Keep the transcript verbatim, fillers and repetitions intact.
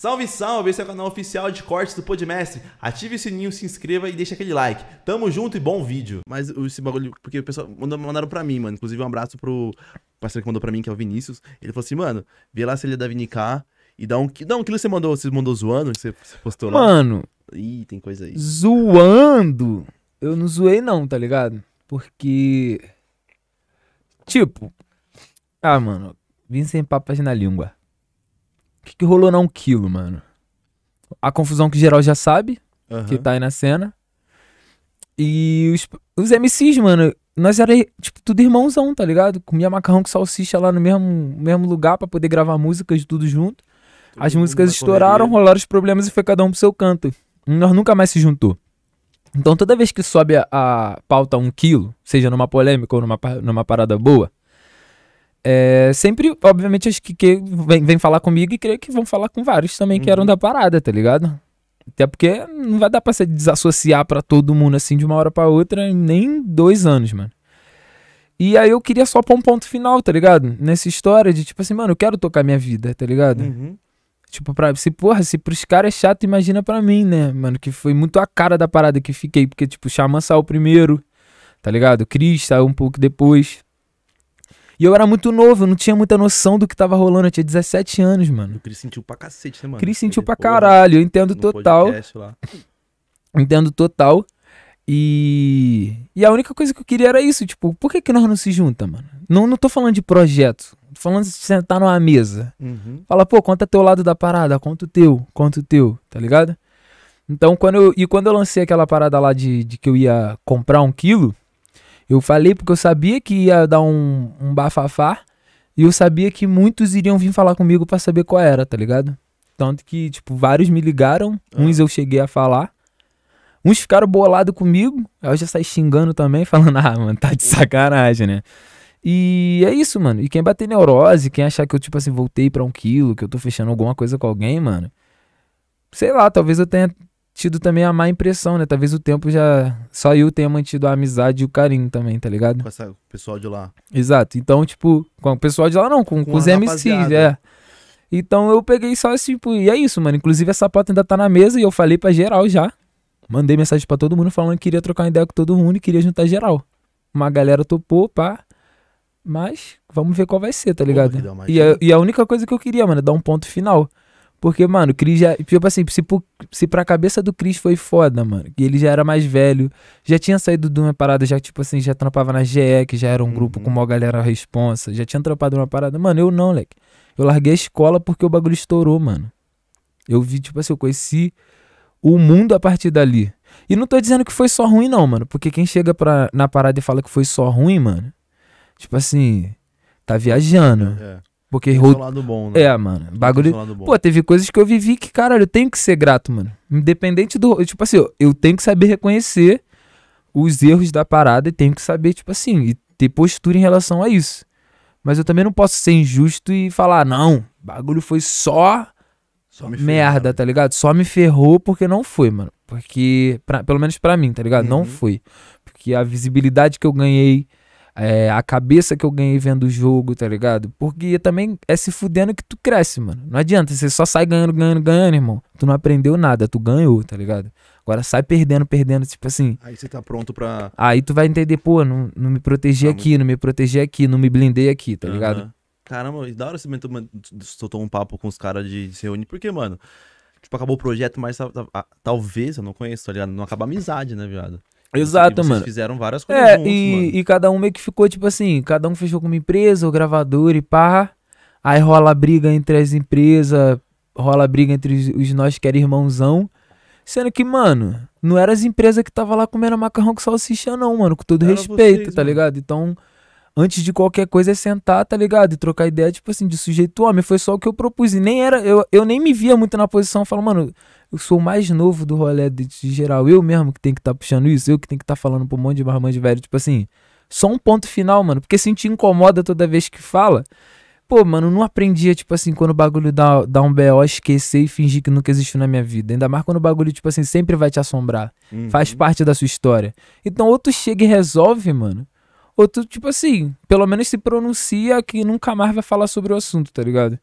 Salve, salve! Esse é o canal oficial de cortes do Podmestre. Ative o sininho, se inscreva e deixa aquele like. Tamo junto e bom vídeo. Mas esse bagulho, porque o pessoal mandaram pra mim, mano. Inclusive um abraço pro parceiro que mandou pra mim, que é o Vinícius. Ele falou assim, mano, vê lá se ele é da Vinicar e dá um quilo. Dá um quilo que você mandou, você mandou zoando, que você postou lá. Mano... Ih, tem coisa aí. Zoando? Eu não zoei não, tá ligado? Porque... Tipo... Ah, mano, vim sem papas na língua. O que, que rolou na um quilo, mano? A confusão que geral já sabe, uhum. Que tá aí na cena. E os, os M Cs, mano, nós era tipo tudo irmãozão, tá ligado? Comia macarrão com salsicha lá no mesmo, mesmo lugar pra poder gravar músicas, tudo junto. Todo As músicas estouraram, correria. Rolaram os problemas e foi cada um pro seu canto. E nós nunca mais se juntou. Então toda vez que sobe a, a pauta um quilo, seja numa polêmica ou numa, numa parada boa, é, sempre, obviamente, acho que, que vem, vem falar comigo e creio que vão falar com vários também, uhum. Que eram da parada, tá ligado? Até porque não vai dar pra se desassociar pra todo mundo assim de uma hora pra outra, nem dois anos, mano. E aí eu queria só pôr um ponto final, tá ligado? Nessa história de tipo assim, mano, eu quero tocar minha vida, tá ligado? Uhum. Tipo, pra, se, porra, se pros caras é chato, imagina pra mim, né, mano? Que foi muito a cara da parada que fiquei, porque tipo, Chamansal primeiro, tá ligado? Cris saiu um pouco depois. E eu era muito novo, eu não tinha muita noção do que tava rolando, eu tinha dezessete anos, mano. O Cris sentiu pra cacete, né, mano? Cris sentiu pra caralho, eu entendo total. Entendo total. E... E a única coisa que eu queria era isso, tipo, por que que nós não se junta, mano? Não, não tô falando de projeto, tô falando de sentar numa mesa. Uhum. Fala, pô, conta teu lado da parada, conta o teu, conta o teu, tá ligado? Então, quando eu... E quando eu lancei aquela parada lá de, de que eu ia comprar um quilo... Eu falei porque eu sabia que ia dar um, um bafafá e eu sabia que muitos iriam vir falar comigo pra saber qual era, tá ligado? Tanto que, tipo, vários me ligaram, uns ah. eu cheguei a falar, uns ficaram bolados comigo, aí eu já saí xingando também, falando, ah, mano, tá de sacanagem, né? E é isso, mano, e quem bater neurose, quem achar que eu, tipo assim, voltei pra um quilo, que eu tô fechando alguma coisa com alguém, mano, sei lá, talvez eu tenha... tido também a má impressão, né? Talvez o tempo já... Só eu tenha mantido a amizade e o carinho também, tá ligado? Com essa, o pessoal de lá. Exato. Então, tipo... Com o pessoal de lá não, com, com, com os M Cs, é. Então eu peguei só esse tipo... E é isso, mano. Inclusive essa pauta ainda tá na mesa e eu falei pra geral já. Mandei mensagem pra todo mundo falando que queria trocar uma ideia com todo mundo e queria juntar geral. Uma galera topou, pá. Mas vamos ver qual vai ser, tá ligado? E a, e a única coisa que eu queria, mano, é dar um ponto final. Porque, mano, o Cris já... Tipo assim, se, se pra cabeça do Cris foi foda, mano. E ele já era mais velho. Já tinha saído de uma parada, já, tipo assim, já trampava na G E, que já era um grupo com uma galera responsa. Já tinha trampado uma parada. Mano, eu não, leque. Eu larguei a escola porque o bagulho estourou, mano. Eu vi, tipo assim, eu conheci o mundo a partir dali. E não tô dizendo que foi só ruim, não, mano. Porque quem chega pra, na parada e fala que foi só ruim, mano... Tipo assim... Tá viajando. É. Porque errou. Bom, né? É, mano. Bagulho. Pô, teve coisas que eu vivi que, caralho, eu tenho que ser grato, mano. Independente do. Tipo assim, eu tenho que saber reconhecer os erros da parada e tenho que saber, tipo assim, e ter postura em relação a isso. Mas eu também não posso ser injusto e falar, não, bagulho foi só. Só me merda, ferrou, tá ligado? Só me ferrou porque não foi, mano. Porque. Pra, pelo menos pra mim, tá ligado? Uhum. Não foi. Porque a visibilidade que eu ganhei. É, a cabeça que eu ganhei vendo o jogo, tá ligado? Porque também é se fudendo que tu cresce, mano. Não adianta, você só sai ganhando, ganhando, ganhando, irmão. Tu não aprendeu nada, tu ganhou, tá ligado? Agora sai perdendo, perdendo, tipo assim... Aí você tá pronto pra... Aí tu vai entender, pô, não, não me protegi ah, aqui, mas... não me protegi aqui, não me blindei aqui, tá uhum. ligado? Caramba, da hora você soltou um papo com os caras de se reunir, porque, mano... Tipo, acabou o projeto, mas talvez, eu não conheço, tá ligado? Não acaba a amizade, né, viado? Exato, vocês mano. Fizeram várias coisas é, juntos, e, mano. E cada um meio que ficou, tipo assim, cada um fechou com uma empresa, o gravador e pá. Aí rola briga entre as empresas, rola briga entre os, os nós que era irmãozão. Sendo que, mano, não era as empresas que tava lá comendo macarrão com salsicha não, mano, com todo era respeito, vocês, tá mano. Ligado? Então, antes de qualquer coisa é sentar, tá ligado? E trocar ideia, tipo assim, de sujeito homem, foi só o que eu propus. E nem era, eu, eu nem me via muito na posição, eu falo, mano... Eu sou o mais novo do rolê de, de geral. Eu mesmo que tenho que estar tá puxando isso. Eu que tenho que estar tá falando pra um monte de marmã de velho. Tipo assim, só um ponto final, mano. Porque se te incomoda toda vez que fala... Pô, mano, não aprendia, tipo assim, quando o bagulho dá, dá um B O, esquecer e fingir que nunca existiu na minha vida. Ainda mais quando o bagulho, tipo assim, sempre vai te assombrar. Uhum. Faz parte da sua história. Então ou tu chega e resolve, mano. Ou tu, tipo assim, pelo menos se pronuncia que nunca mais vai falar sobre o assunto, tá ligado?